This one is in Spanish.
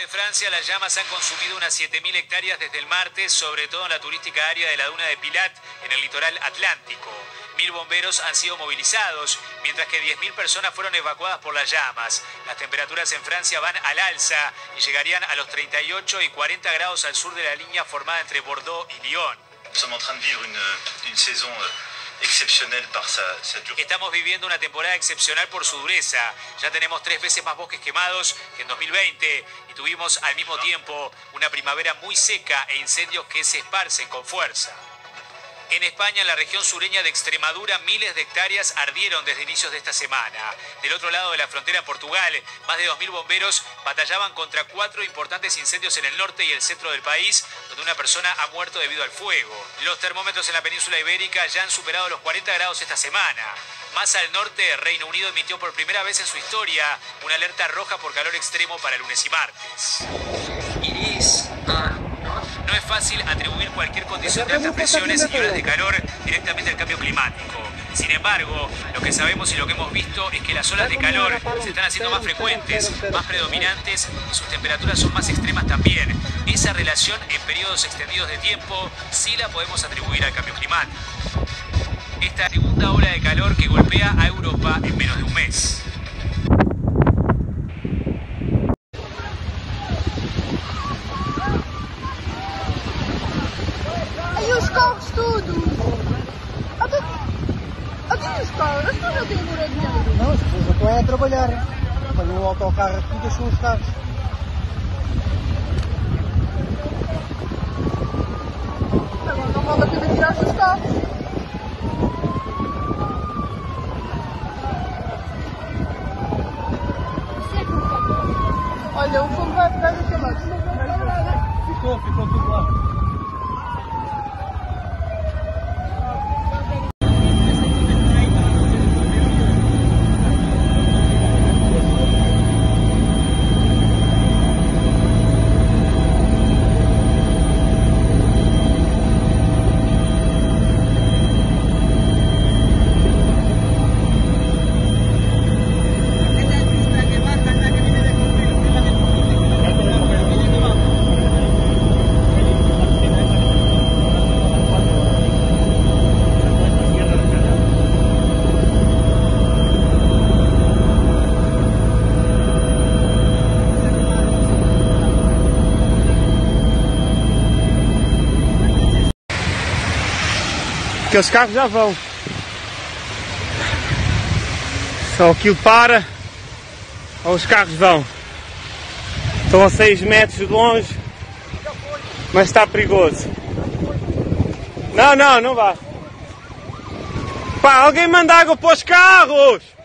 de Francia, las llamas han consumido unas 7.000 hectáreas desde el martes, sobre todo en la turística área de la duna de Pilat, en el litoral atlántico. 1.000 bomberos han sido movilizados, mientras que 10.000 personas fueron evacuadas por las llamas. Las temperaturas en Francia van al alza y llegarían a los 38 y 40 grados al sur de la línea formada entre Bordeaux y Lyon. Estamos viviendo una temporada excepcional por su dureza. Ya tenemos 3 veces más bosques quemados que en 2020 y tuvimos al mismo tiempo una primavera muy seca e incendios que se esparcen con fuerza. En España, en la región sureña de Extremadura, miles de hectáreas ardieron desde inicios de esta semana. Del otro lado de la frontera, en Portugal, más de 2.000 bomberos batallaban contra 4 importantes incendios en el norte y el centro del país, donde una persona ha muerto debido al fuego. Los termómetros en la península ibérica ya han superado los 40 grados esta semana. Más al norte, Reino Unido emitió por primera vez en su historia una alerta roja por calor extremo para lunes y martes. No es fácil atribuir cualquier condición de altas presiones y olas de calor directamente al cambio climático. Sin embargo, lo que sabemos y lo que hemos visto es que las olas de calor se están haciendo más frecuentes, más predominantes y sus temperaturas son más extremas también. Esa relación en periodos extendidos de tiempo sí la podemos atribuir al cambio climático. Esta segunda ola de calor que golpea a Europa en menos de un mes. No, se puede atropellar, con un autocarro y te sustas. Pero no me debería asustar. Olha, o fogo vai pegar no chamado. Ficou tudo lá. Porque os carros já vão. Só aquilo para, ou os carros vão. Estão a 6 metros de longe, mas está perigoso. Não, não, não vá. Pá, alguém manda água para os carros!